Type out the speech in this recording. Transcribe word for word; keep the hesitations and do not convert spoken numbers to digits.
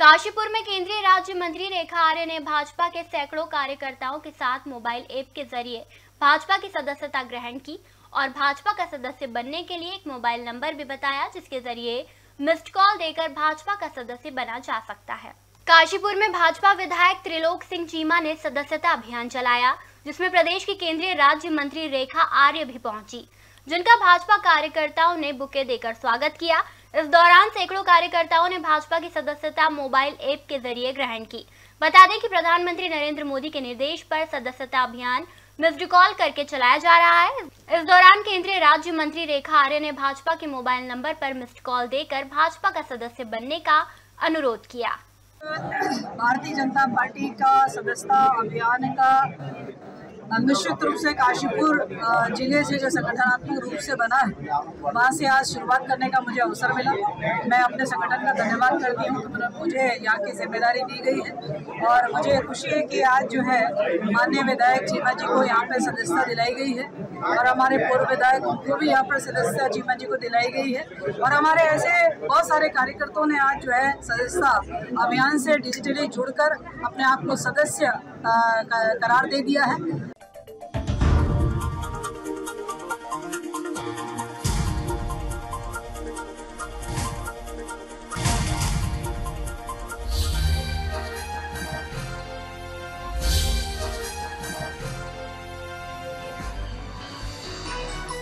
काशीपुर में केंद्रीय राज्य मंत्री रेखा आर्य ने भाजपा के सैकड़ों कार्यकर्ताओं के साथ मोबाइल ऐप के जरिए भाजपा की सदस्यता ग्रहण की और भाजपा का सदस्य बनने के लिए एक मोबाइल नंबर भी बताया, जिसके जरिए मिस्ड कॉल देकर भाजपा का सदस्य बना जा सकता है। काशीपुर में भाजपा विधायक त्रिलोक सिंह चीमा ने सदस्यता अभियान चलाया, जिसमें प्रदेश की केंद्रीय राज्य मंत्री रेखा आर्य भी पहुंची, जिनका भाजपा कार्यकर्ताओं ने बुके देकर स्वागत किया। इस दौरान सैकड़ों कार्यकर्ताओं ने भाजपा की सदस्यता मोबाइल ऐप के जरिए ग्रहण की। बता दें कि प्रधानमंत्री नरेंद्र मोदी के निर्देश पर सदस्यता अभियान मिस्ड कॉल करके चलाया जा रहा है। इस दौरान केंद्रीय राज्य मंत्री रेखा आर्य ने भाजपा के मोबाइल नंबर पर मिस्ड कॉल देकर भाजपा का सदस्य बनने का अनुरोध किया। भारतीय जनता पार्टी का सदस्यता अभियान का निश्चित रूप से काशीपुर जिले से जो संगठनात्मक रूप से बना है, वहाँ से आज शुरुआत करने का मुझे अवसर मिला। मैं अपने संगठन का धन्यवाद करती हूँ कि मुझे यहाँ की जिम्मेदारी दी गई है और मुझे खुशी है कि आज जो है माननीय विधायक चीमा जी को यहाँ पर सदस्यता दिलाई गई है और हमारे पूर्व विधायक उनको भी यहाँ पर सदस्यता चीमा जी को दिलाई गई है और हमारे ऐसे बहुत सारे कार्यकर्ताओं ने आज जो है सदस्यता अभियान से डिजिटली जुड़कर अपने आप को सदस्य करार दे दिया है।